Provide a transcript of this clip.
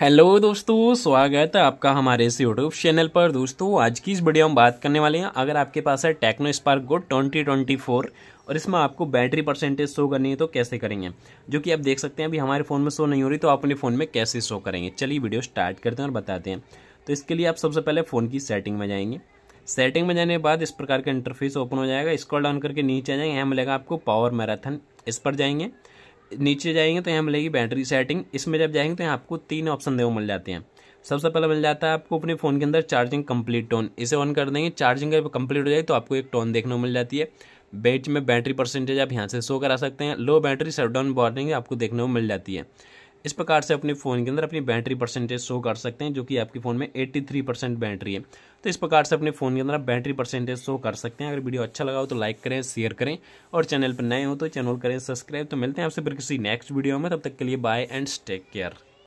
Hello दोस्तों, स्वागत है आपका हमारे इस यूट्यूब चैनल पर। दोस्तों आज की इस वीडियो में बात करने वाले हैं, अगर आपके पास है टेक्नो स्पार्क गो 2024 और इसमें आपको बैटरी परसेंटेज शो करनी है तो कैसे करेंगे, जो कि आप देख सकते हैं अभी हमारे फ़ोन में शो नहीं हो रही, तो आप अपने फ़ोन में कैसे शो करेंगे। चलिए वीडियो स्टार्ट करते हैं और बताते हैं। तो इसके लिए आप सबसे पहले फ़ोन की सेटिंग में जाएंगे। सेटिंग में जाने के बाद इस प्रकार का इंटरफेस ओपन हो जाएगा। स्क्रॉल डाउन करके नीचे आ जाएंगे, यहाँ मिलेगा आपको पावर मैराथन, इस पर जाएंगे। नीचे जाएंगे तो यहाँ मिलेगी बैटरी सेटिंग। इसमें जब जाएंगे तो यहाँ आपको तीन ऑप्शन देखो मिल जाते हैं। सबसे पहला मिल जाता है आपको अपने फ़ोन के अंदर चार्जिंग कंप्लीट टोन, इसे ऑन कर देंगे। चार्जिंग जब कंप्लीट हो जाएगी तो आपको एक टोन देखने को मिल जाती है। बेच में बैटरी परसेंटेज आप यहाँ से शो करा सकते हैं। लो बैटरी शटडाउन वार्निंग आपको देखने को मिल जाती है। इस प्रकार से अपने फ़ोन के अंदर अपनी बैटरी परसेंटेज शो कर सकते हैं, जो कि आपके फ़ोन में 83% बैटरी है। तो इस प्रकार से अपने फ़ोन के अंदर आप बैटरी परसेंटेज शो कर सकते हैं। अगर वीडियो अच्छा लगा हो तो लाइक करें, शेयर करें, और चैनल पर नए हो तो चैनल करें सब्सक्राइब। तो मिलते हैं आपसे फिर किसी नेक्स्ट वीडियो में, तब तक के लिए बाय एंड टेक केयर।